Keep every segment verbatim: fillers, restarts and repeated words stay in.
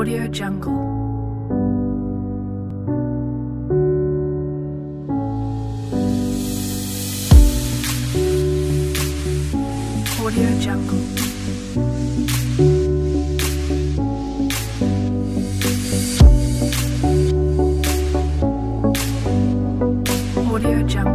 AudioJungle. AudioJungle. AudioJungle.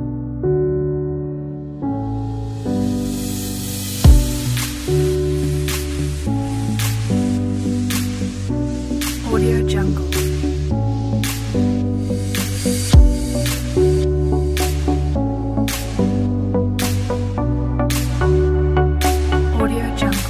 AudioJungle. AudioJungle. AudioJungle. AudioJungle.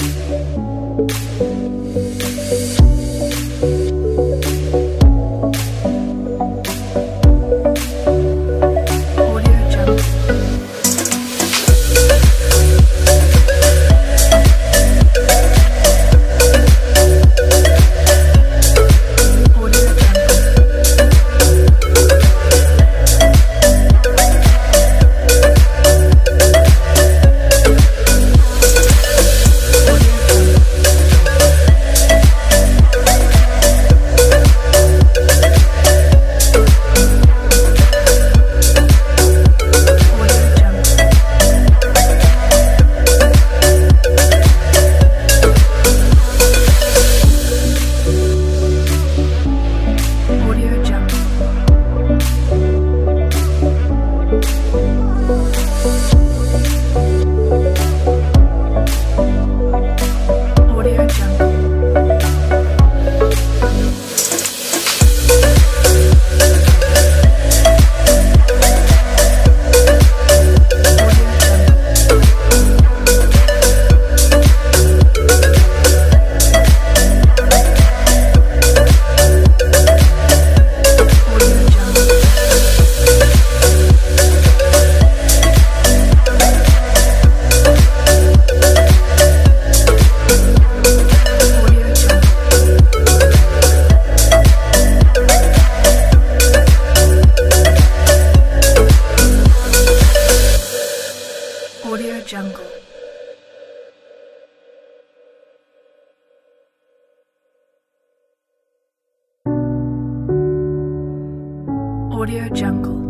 AudioJungle.